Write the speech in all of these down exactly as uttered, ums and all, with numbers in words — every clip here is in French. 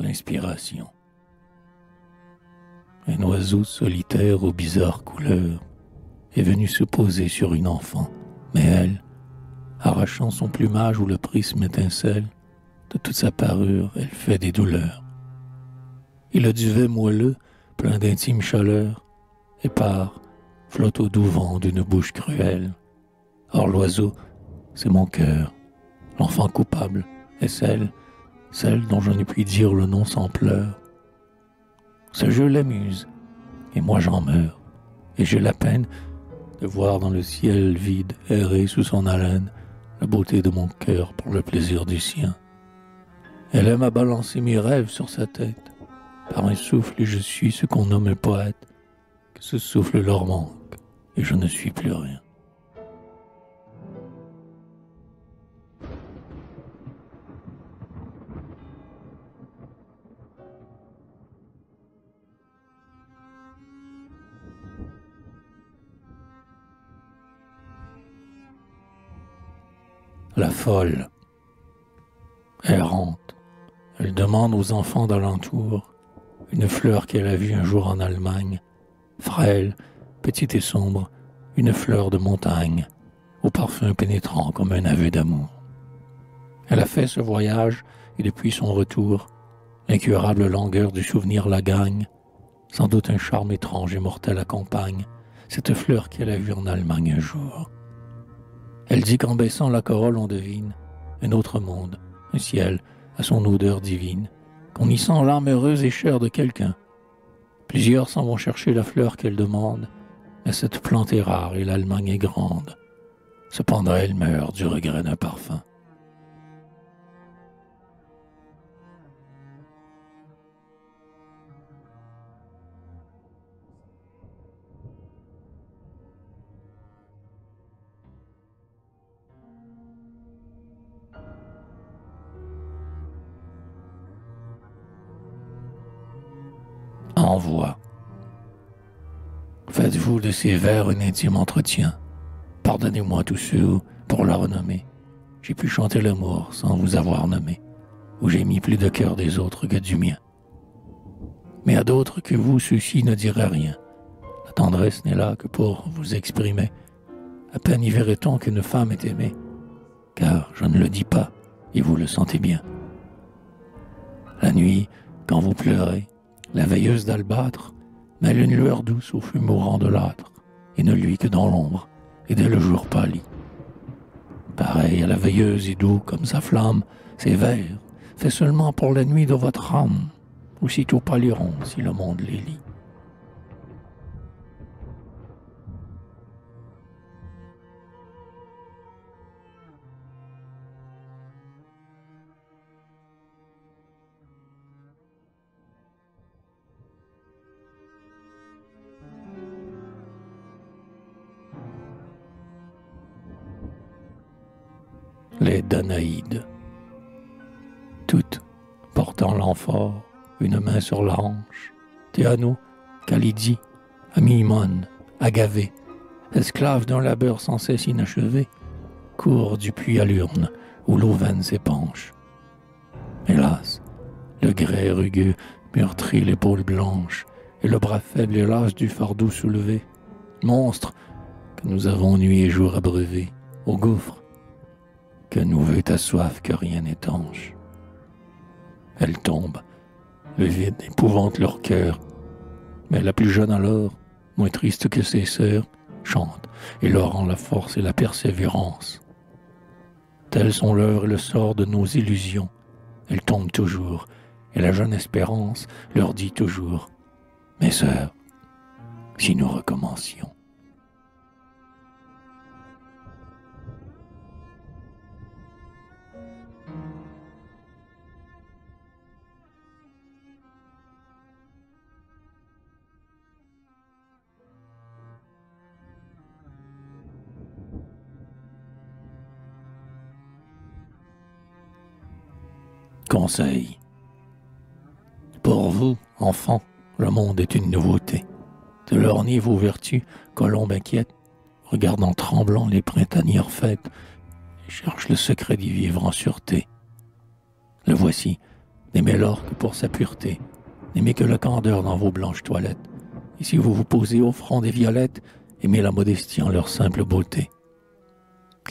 l'inspiration. Un oiseau solitaire aux bizarres couleurs est venu se poser sur une enfant, mais elle, arrachant son plumage où le prisme étincelle, de toute sa parure, elle fait des douleurs. Et le duvet moelleux, plein d'intime chaleur, épars, flotte au doux vent d'une bouche cruelle. Or l'oiseau, c'est mon cœur, l'enfant coupable, est celle, celle dont je ne puis dire le nom sans pleurs. Ce jeu l'amuse, et moi j'en meurs, et j'ai la peine de voir dans le ciel vide errer sous son haleine la beauté de mon cœur pour le plaisir du sien. Elle aime à balancer mes rêves sur sa tête. Par un souffle, je suis ce qu'on nomme un poète, que ce souffle leur manque, et je ne suis plus rien. La folle, errante, elle demande aux enfants d'alentour une fleur qu'elle a vue un jour en Allemagne, frêle, petite et sombre, une fleur de montagne, au parfum pénétrant comme un aveu d'amour. Elle a fait ce voyage et depuis son retour, l'incurable langueur du souvenir la gagne, sans doute un charme étrange et mortel accompagne cette fleur qu'elle a vue en Allemagne un jour. Elle dit qu'en baissant la corolle, on devine un autre monde, un ciel, à son odeur divine, qu'on y sent l'âme heureuse et chère de quelqu'un. Plusieurs s'en vont chercher la fleur qu'elle demande, mais cette plante est rare et l'Allemagne est grande. Cependant, elle meurt du regret d'un parfum. Envoie. Faites-vous de ces vers un intime entretien. Pardonnez-moi tous ceux où, pour la renommée, j'ai pu chanter l'amour sans vous avoir nommé, où j'ai mis plus de cœur des autres que du mien. Mais à d'autres que vous, ceux-ci ne diraient rien. La tendresse n'est là que pour vous exprimer. À peine y verrait-on qu'une femme est aimée, car je ne le dis pas, et vous le sentez bien. La nuit, quand vous pleurez, la veilleuse d'albâtre mêle une lueur douce au feu mourant de l'âtre, et ne luit que dans l'ombre, et dès le jour pâlit. Pareil à la veilleuse et doux comme sa flamme, ses vers, fait seulement pour la nuit de votre âme, aussitôt pâliront si le monde les lit. Les Danaïdes, toutes portant l'amphore, une main sur la hanche, Théano, Calydie, Amymone, Agavée, esclaves d'un labeur sans cesse inachevé, courent du puits à l'urne où l'eau vaine s'épanche. Hélas, le grès rugueux meurtrit l'épaule blanche et le bras faible et lâche du fardeau soulevé, monstre que nous avons nuit et jour abreuvé au gouffre, que nous veut ta soif que rien n'étanche. Elle tombe, le vide épouvante leur cœur, mais la plus jeune alors, moins triste que ses sœurs, chante et leur rend la force et la persévérance. Tels sont l'œuvre et le sort de nos illusions. Elles tombent toujours, et la jeune espérance leur dit toujours, « Mes sœurs, si nous recommencions. » Conseil. Pour vous, enfants, le monde est une nouveauté. De l'ornier vos vertus, colombe inquiète, regarde en tremblant les printanières fêtes, et cherche le secret d'y vivre en sûreté. Le voici, n'aimez l'or que pour sa pureté, n'aimez que la candeur dans vos blanches toilettes. Et si vous vous posez au front des violettes, aimez la modestie en leur simple beauté.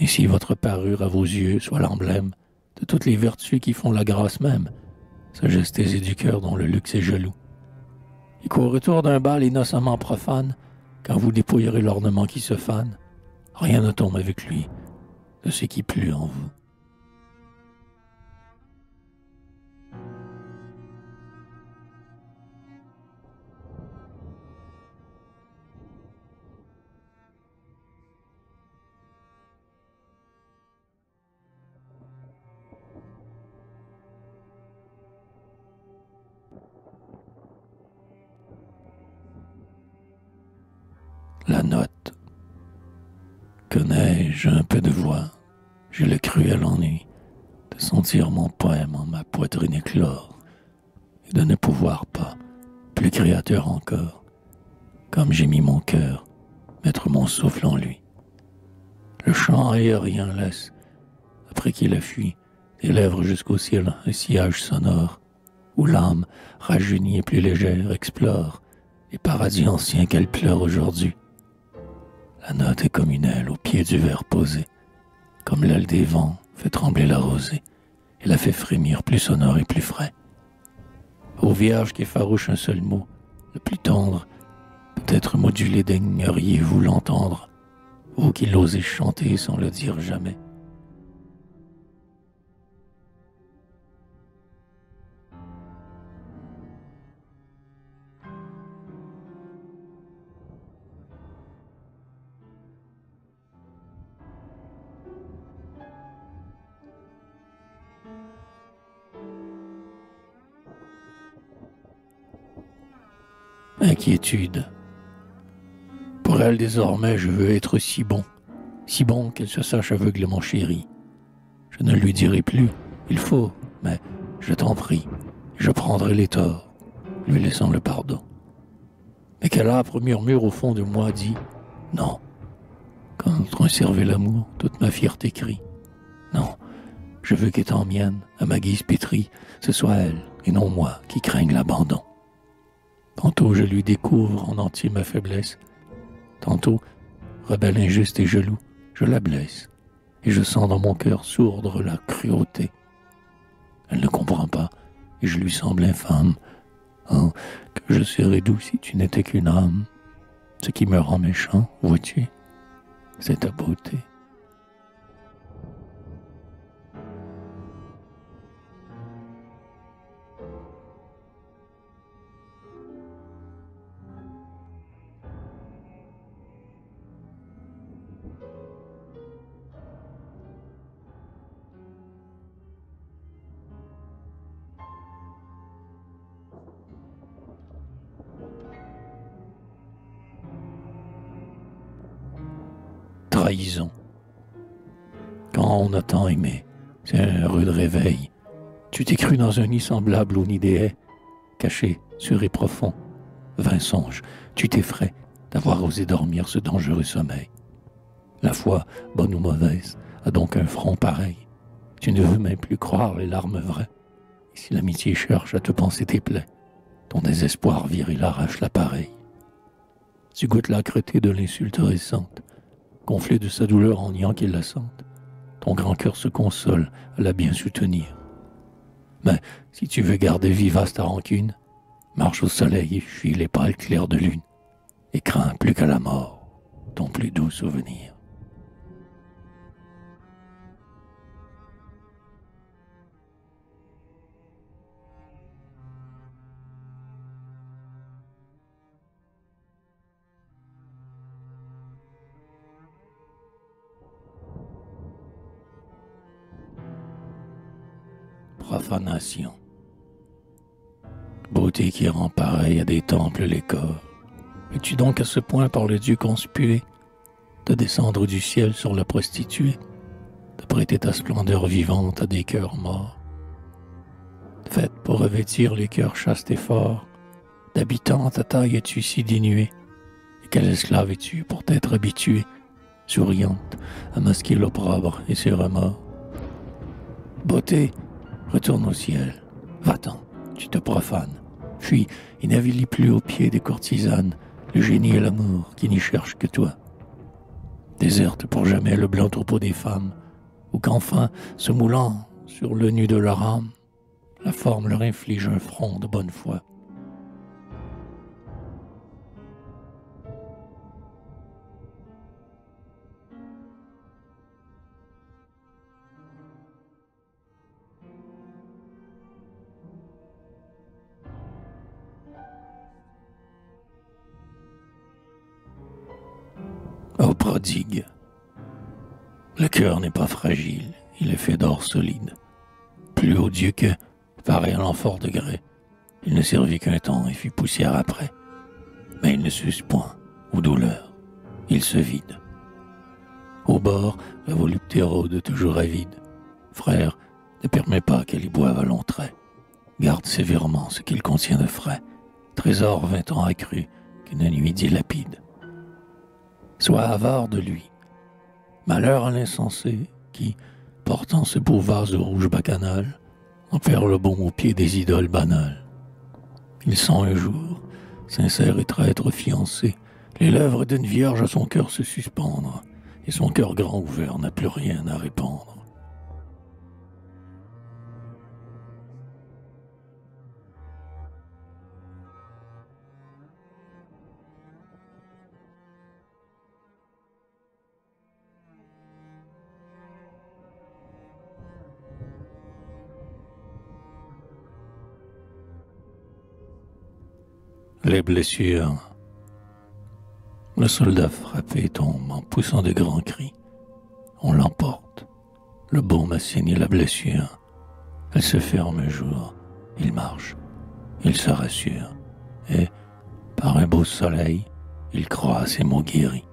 Et si votre parure à vos yeux soit l'emblème de toutes les vertus qui font la grâce même, sagesse du cœur dont le luxe est jaloux. Et qu'au retour d'un bal innocemment profane, quand vous dépouillerez l'ornement qui se fane, rien ne tombe avec lui de ce qui plut en vous. La note. Que n'ai-je un peu de voix, j'ai le cruel ennui de sentir mon poème en ma poitrine éclore, et de ne pouvoir pas, plus créateur encore, comme j'ai mis mon cœur, mettre mon souffle en lui. Le chant aérien laisse, après qu'il a fui, des lèvres jusqu'au ciel un sillage sonore, où l'âme, rajeunie et plus légère, explore les paradis anciens qu'elle pleure aujourd'hui. La note est comme une aile au pied du verre posé, comme l'aile des vents fait trembler la rosée et la fait frémir plus sonore et plus frais. Ô vierge qui effarouche un seul mot, le plus tendre, peut-être modulé daigneriez-vous l'entendre, vous qui l'osez chanter sans le dire jamais. Inquiétude. Pour elle désormais je veux être si bon, si bon qu'elle se sache aveuglément chérie. Je ne lui dirai plus, il faut, mais je t'en prie, je prendrai les torts, lui laissant le pardon. Mais quel âpre murmure au fond de moi dit « Non ». Contre un cerveau l'amour, toute ma fierté crie « Non, je veux qu'étant mienne, à ma guise pétrie, ce soit elle et non moi qui craigne l'abandon. » Tantôt je lui découvre en entier ma faiblesse, tantôt, rebelle injuste et jaloux, je la blesse, et je sens dans mon cœur sourdre la cruauté. Elle ne comprend pas, et je lui semble infâme. Oh, que je serais doux si tu n'étais qu'une âme. Ce qui me rend méchant, vois-tu, c'est ta beauté. Trahison. Quand on a tant aimé, c'est un rude réveil. Tu t'es cru dans un nid semblable au nid des haies, caché, sûr et profond. Vain songe, tu t'effraies d'avoir osé dormir ce dangereux sommeil. La foi, bonne ou mauvaise, a donc un front pareil. Tu ne veux même plus croire les larmes vraies. Et si l'amitié cherche à te panser tes plaies, ton désespoir viril arrache l'appareil. Tu goûtes l'âcreté de l'insulte récente, gonflé de sa douleur en niant qu'il la sente, ton grand cœur se console à la bien soutenir. Mais si tu veux garder vivace ta rancune, marche au soleil et fuis les pâles clairs de lune, et crains plus qu'à la mort ton plus doux souvenir. Profanation. Beauté qui rend pareil à des temples les corps. Es-tu donc à ce point par le Dieu conspué de descendre du ciel sur la prostituée, de prêter ta splendeur vivante à des cœurs morts? Faite pour revêtir les cœurs chastes et forts, d'habitants ta taille es-tu si dénuée? Et quelle esclave es-tu pour t'être habituée, souriante, à masquer l'opprobre et ses remords? Beauté, retourne au ciel, Va-t'en, tu te profanes. Fuis et n'avilis plus aux pieds des courtisanes le génie et l'amour qui n'y cherchent que toi. Déserte pour jamais le blanc troupeau des femmes, ou qu'enfin, se moulant sur le nu de leur âme, la forme leur inflige un front de bonne foi. Ô prodigue, le cœur n'est pas fragile, il est fait d'or solide. Plus odieux que, pareil à l'amphore de grès, il ne servit qu'un temps et fit poussière après. Mais il ne s'use point aux douleurs, il se vide. Au bord, la volupté rôde toujours avide. Frère, ne permets pas qu'elle y boive à long trait. Garde sévèrement ce qu'il contient de frais, trésor vingt ans accru qu'une nuit dilapide. Sois avare de lui. Malheur à l'insensé qui, portant ce beau vase de rouge bacchanal, en perd le bon au pied des idoles banales. Ils sont un jour, sincère et traître fiancés, les lèvres d'une vierge à son cœur se suspendre, et son cœur grand ouvert n'a plus rien à répandre. Les blessures. Le soldat frappé tombe en poussant de grands cris. On l'emporte. Le baume a saigné la blessure. Elle se ferme un jour. Il marche. Il se rassure. Et, par un beau soleil, il croit à ses mots guéris.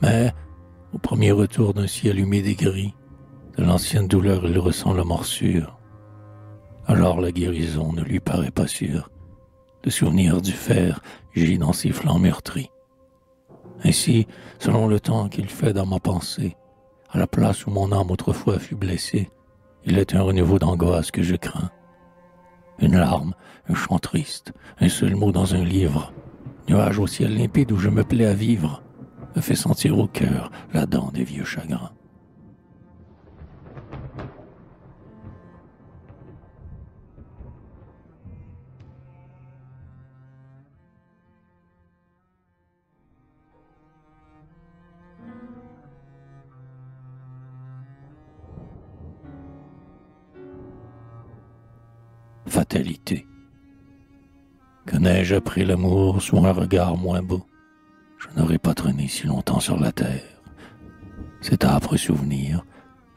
Mais, au premier retour d'un ciel humide et gris, de l'ancienne douleur il ressent la morsure. Alors la guérison ne lui paraît pas sûre. Le souvenir du fer gît dans ses flancs meurtris. Ainsi, selon le temps qu'il fait dans ma pensée, à la place où mon âme autrefois fut blessée, il est un renouveau d'angoisse que je crains. Une larme, un chant triste, un seul mot dans un livre, nuage au ciel limpide où je me plais à vivre, me fait sentir au cœur la dent des vieux chagrins. Fatalité. Que n'ai-je appris l'amour sous un regard moins beau? Je n'aurais pas traîné si longtemps sur la terre. Cet âpre souvenir,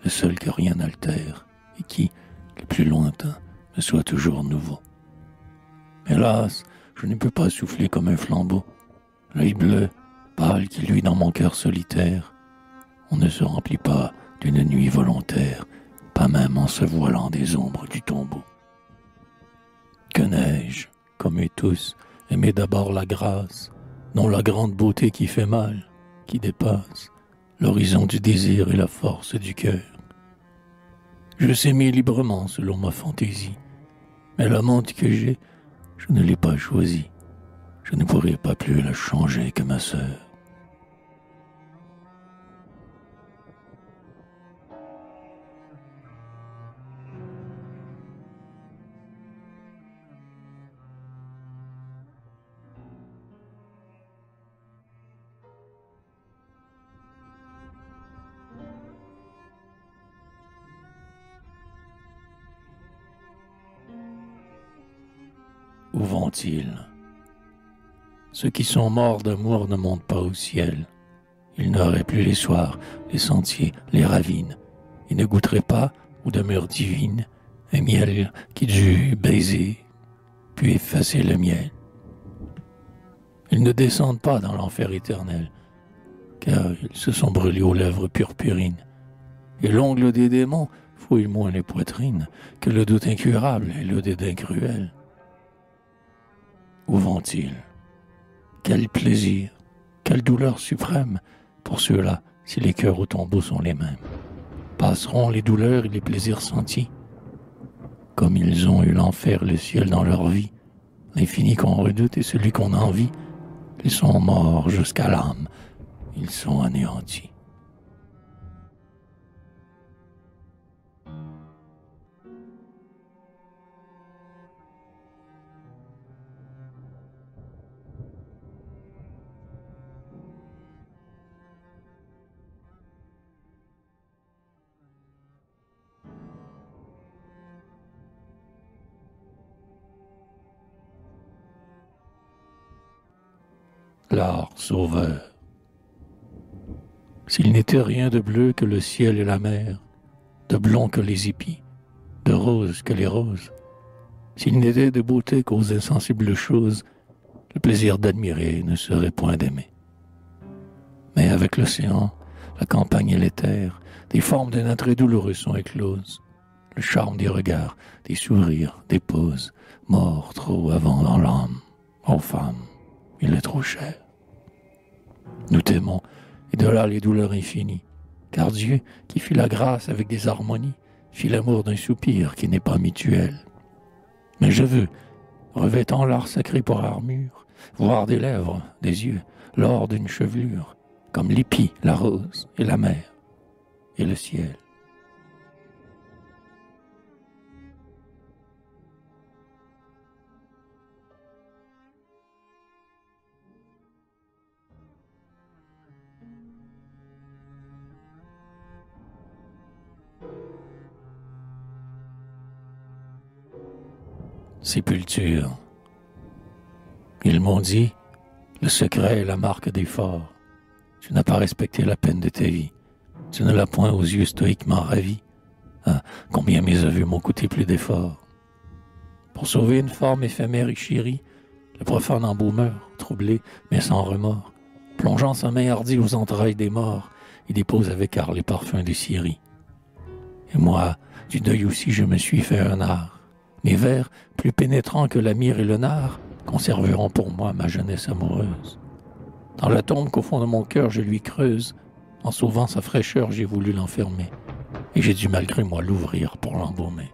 le seul que rien n'altère, et qui, le plus lointain, me soit toujours nouveau. Hélas, je ne peux pas souffler comme un flambeau. L'œil bleu, pâle qui luit dans mon cœur solitaire, on ne se remplit pas d'une nuit volontaire, pas même en se voilant des ombres du tombeau. Que n'ai-je, comme eux tous, aimé d'abord la grâce, non la grande beauté qui fait mal, qui dépasse l'horizon du désir et la force du cœur. Je s'aimais librement selon ma fantaisie, mais l'amante que j'ai, je ne l'ai pas choisie. Je ne pourrais pas plus la changer que ma sœur. Où vont-ils? Ceux qui sont morts d'amour ne montent pas au ciel. Ils n'auraient plus les soirs, les sentiers, les ravines. Ils ne goûteraient pas, aux demeures divines, un miel qui dut baiser, puis effacer le miel. Ils ne descendent pas dans l'enfer éternel, car ils se sont brûlés aux lèvres purpurines. Et l'ongle des démons fouille moins les poitrines que le doute incurable et le dédain cruel. Où vont-ils? Quel plaisir, quelle douleur suprême pour ceux-là, si les cœurs au tombeau sont les mêmes. Passeront les douleurs et les plaisirs sentis. comme ils ont eu l'enfer et le ciel dans leur vie, l'infini qu'on redoute et celui qu'on envie. Ils sont morts jusqu'à l'âme, ils sont anéantis. L'art sauveur. S'il n'était rien de bleu que le ciel et la mer, de blond que les épis, de rose que les roses, s'il n'était de beauté qu'aux insensibles choses, le plaisir d'admirer ne serait point d'aimer. Mais avec l'océan, la campagne et les terres, des formes d'un attrait douloureux sont écloses, le charme des regards, des sourires, des poses, mort trop avant dans l'âme, aux femmes, il est trop cher. Nous t'aimons, et de là les douleurs infinies, car Dieu, qui fit la grâce avec des harmonies, fit l'amour d'un soupir qui n'est pas mutuel. Mais je veux, revêtant l'art sacré pour armure, voir des lèvres, des yeux, l'or d'une chevelure, comme l'épi, la rose, et la mer, et le ciel. Sépulture. Ils m'ont dit, le secret est la marque des forts. Tu n'as pas respecté la peine de ta vie. Tu ne l'as point aux yeux stoïquement ravi. Ah, combien mes aveux m'ont coûté plus d'efforts. Pour sauver une forme éphémère et chérie, le profane embaumeur, troublé, mais sans remords, plongeant sa main hardie aux entrailles des morts, il dépose avec art les parfums des scieries. Et moi, du deuil aussi, je me suis fait un art. Mes vers, plus pénétrants que la myrrhe et le nard, conserveront pour moi ma jeunesse amoureuse. Dans la tombe qu'au fond de mon cœur je lui creuse, en sauvant sa fraîcheur j'ai voulu l'enfermer, et j'ai dû malgré moi l'ouvrir pour l'embaumer.